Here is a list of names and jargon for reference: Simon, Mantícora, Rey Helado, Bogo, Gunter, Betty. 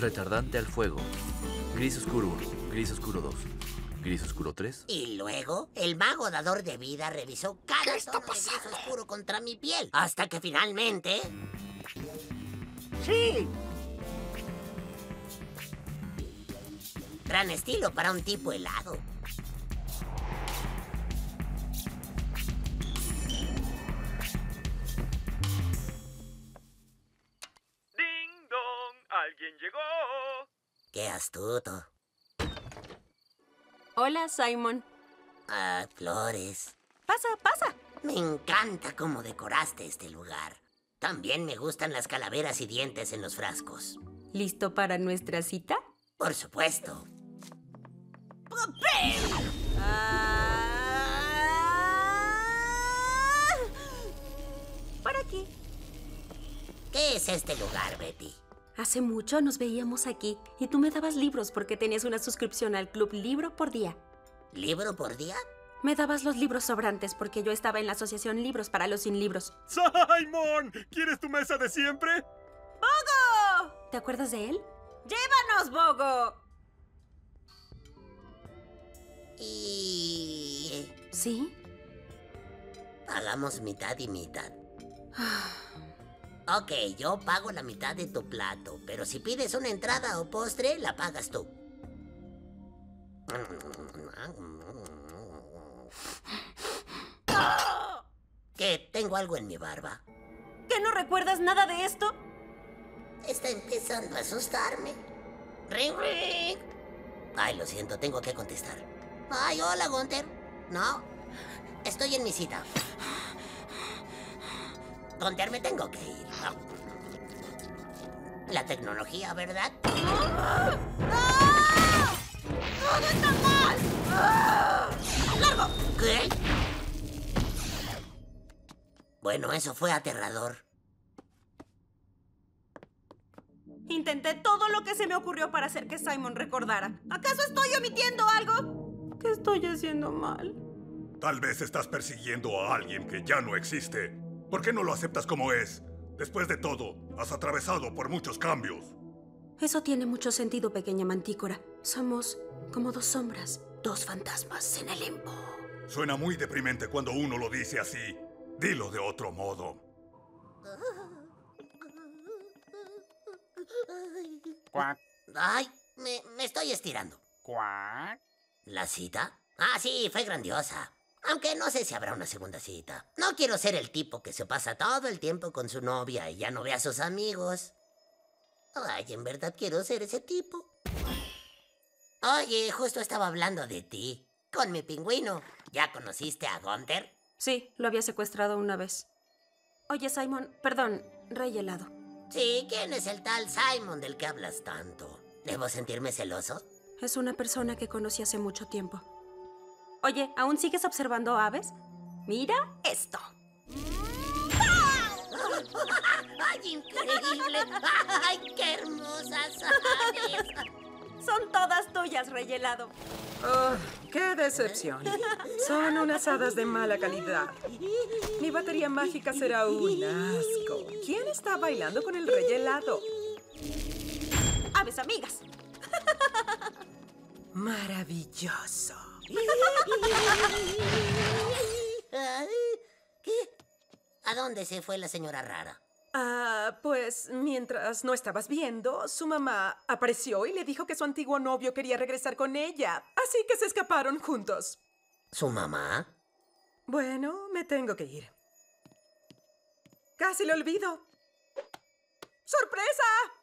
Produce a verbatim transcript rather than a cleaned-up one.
Retardante al fuego. Gris oscuro uno, gris oscuro dos, gris oscuro tres. Y luego, el mago dador de vida revisó cada tono de gris oscuro contra mi piel. Hasta que finalmente... ¡Sí! Gran estilo para un tipo helado. ¡Ding dong! ¡Alguien llegó! ¡Qué astuto! Hola, Simon. Ah, flores. Pasa, pasa. Me encanta cómo decoraste este lugar. También me gustan las calaveras y dientes en los frascos. ¿Listo para nuestra cita? Por supuesto. ¡Papel! Ah... Por aquí. ¿Qué es este lugar, Betty? Hace mucho nos veíamos aquí y tú me dabas libros porque tenías una suscripción al club libro por día. ¿Libro por día? Me dabas los libros sobrantes porque yo estaba en la asociación Libros para los Sin Libros. ¡Simon! ¿Quieres tu mesa de siempre? ¡Bogo! ¿Te acuerdas de él? ¡Llévanos, Bogo! Y... ¿Sí? Hagamos mitad y mitad. Ok, yo pago la mitad de tu plato, pero si pides una entrada o postre, la pagas tú. ¿Qué? Tengo algo en mi barba. ¿Qué? ¿No recuerdas nada de esto? Está empezando a asustarme. ¡Ring, ring! Ay, lo siento, tengo que contestar. Ay, hola, Gunter. No, estoy en mi cita. Gunter, me tengo que ir. La tecnología, ¿verdad? ¡Ah! ¡Ah! ¡Todo está mal! ¡Ah! ¡Largo! ¿Qué? Bueno, eso fue aterrador. Intenté todo lo que se me ocurrió para hacer que Simon recordara. ¿Acaso estoy omitiendo algo? ¿Qué estoy haciendo mal? Tal vez estás persiguiendo a alguien que ya no existe. ¿Por qué no lo aceptas como es? Después de todo, has atravesado por muchos cambios. Eso tiene mucho sentido, pequeña Mantícora. Somos como dos sombras, dos fantasmas en el limbo. Suena muy deprimente cuando uno lo dice así. Dilo de otro modo. ¿Cuac? Ay, me, me estoy estirando. ¿Cuac? ¿La cita? Ah, sí, fue grandiosa. Aunque no sé si habrá una segunda cita. No quiero ser el tipo que se pasa todo el tiempo con su novia y ya no ve a sus amigos. Ay, en verdad quiero ser ese tipo. Oye, justo estaba hablando de ti. Con mi pingüino. ¿Ya conociste a Gunter? Sí, lo había secuestrado una vez. Oye, Simon, perdón, Rey Helado. Sí, ¿quién es el tal Simon del que hablas tanto? ¿Debo sentirme celoso? Es una persona que conocí hace mucho tiempo. Oye, ¿aún sigues observando aves? Mira esto. ¡Ay, increíble! ¡Ay, qué hermosas aves! Son todas tuyas, Rey Helado. Oh, ¡qué decepción! Son unas hadas de mala calidad. Mi batería mágica será un asco. ¿Quién está bailando con el Rey Helado? ¡Aves amigas! ¡Maravilloso! ¿Qué? ¿A dónde se fue la señora rara? Ah, pues mientras no estabas viendo, su mamá apareció y le dijo que su antiguo novio quería regresar con ella. Así que se escaparon juntos. ¿Su mamá? Bueno, me tengo que ir. Casi lo olvido. ¡Sorpresa!